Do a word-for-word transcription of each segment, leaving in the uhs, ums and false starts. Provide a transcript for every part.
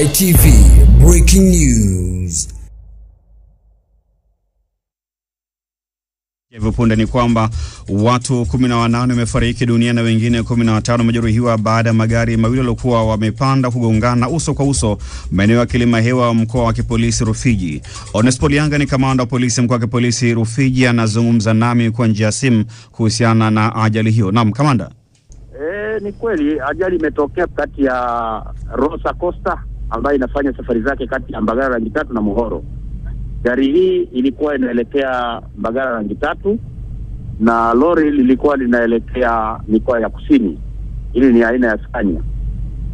I T V Breaking News. Hivyo punde ni kwamba watu kumi na wanane wamefariki dunia na wengine kumi na watano wamejeruhiwa baada ya magari mawili yaliokuwa wamepanda kugongana uso kwa uso maeneo ya Kilimahewa, mkoa wa kipolisi Rufiji. Onesmo Lyanga ni kamanda wa polisi mkoa wa kipolisi Rufiji, anazungumza nami kwa njia ya simu kuhusiana na ajali hiyo. Naam kamanda. Eh, ni kweli ajali imetokea kati ya Rosa Costa ambayo inafanya safari zake kati ya Mbagala Rangi Tatu na Muhoro. Gari hii ilikuwa inaelekea Mbagala Rangi Tatu na lori lilikuwa linaelekea mikoa ya kusini. Hili ni aina ya Scania.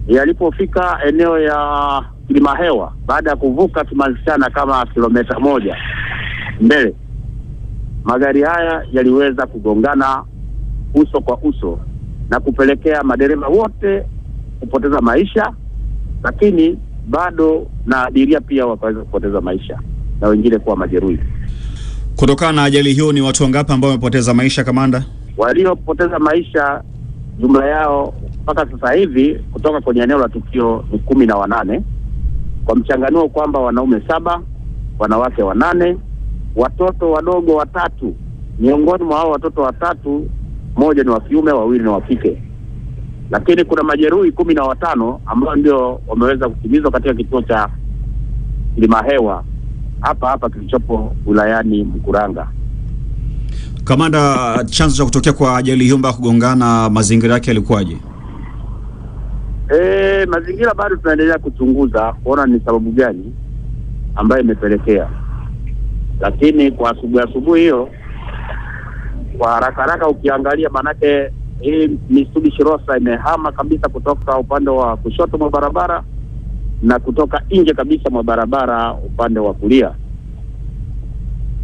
Yalipofika eneo ya Kilimahewa baada ya kuvuka kimalizana kama kilomita moja mbele, magari haya yaliweza kugongana uso kwa uso na kupelekea madereva wote kupoteza maisha, lakini bado na abiria pia wakaweza kupoteza maisha na wengine kuwa majeruhi. Kutokana na ajali hiyo ni watu wangapi ambao wamepoteza maisha kamanda? Waliopoteza maisha jumla yao mpaka sasa hivi kutoka kwenye eneo la tukio ni kumi na wanane, kwa mchanganuo kwamba wanaume saba, wanawake wanane, watoto wadogo watatu. Miongoni mwa hao watoto watatu, moja ni wa kiume, wawili ni wa kike. Lakini kuna majeruhi kumi na watano ambao ndio wameweza kutimizwa katika kituo cha Kilimahewa hapa hapa kilichopo wilayani Mkuranga. Kamanda, chanzo cha kutokea kwa ajali hiyo mbaya kugongana mazingira yake yalikuwaje? Eh, mazingira bado tunaendelea kuchunguza kuona ni sababu gani ambayo imepelekea. Lakini kwa asubuhi asubuhi hiyo kwa haraka haraka ukiangalia, manake hii Mitsubishi Rosa imehama kabisa kutoka upande wa kushoto mwa barabara na kutoka nje kabisa mwa barabara upande wa kulia.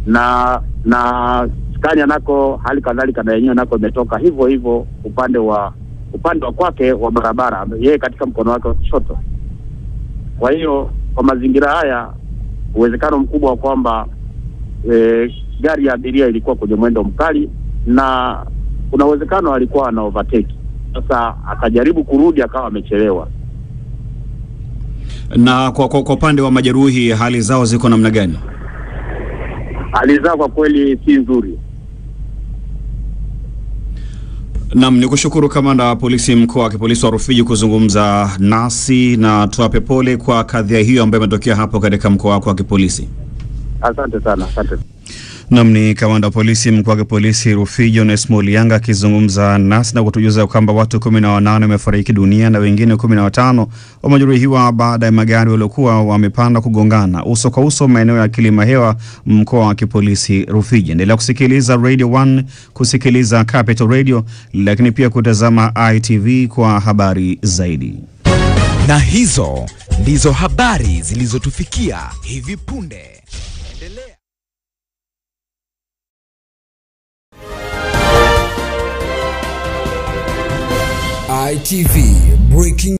Na na Scania nako hali kadhalika na yenyewe nako imetoka hivyo hivyo upande wa upande wa kwake wa barabara, yeye katika mkono wake wa kushoto. Kwa hiyo kwa mazingira haya uwezekano mkubwa kwamba e, gari ya abiria ilikuwa kwenye mwendo mkali na kuna uwezekano alikuwa ana overtake. Sasa akajaribu kurudi akawa amechelewa. Na kwa kwa upande wa majeruhi hali zao ziko namna gani? Hali zao kwa kweli si nzuri. Naam, nikushukuru kamanda polisi mkoa wa kipolisi wa Rufiji kuzungumza nasi, na tuwape pole kwa kadhia hiyo ambayo imetokea hapo katika mkoa wako wa kipolisi. Asante sana, asante. Naam, ni kamanda polisi mkoa wa polisi Rufiji Onesmo Lyanga akizungumza nasi na kutujuza kwamba watu kumi na wanane wamefariki dunia na wengine kumi na watano wamejeruhiwa baada ya magari yaliokuwa wamepanda kugongana uso kwa uso maeneo ya Kilimahewa, mkoa wa kipolisi Rufiji. Endelea kusikiliza Radio One, kusikiliza Capital Radio, lakini pia kutazama I T V kwa habari zaidi. Na hizo ndizo habari zilizotufikia hivi punde. Endelea I T V Breaking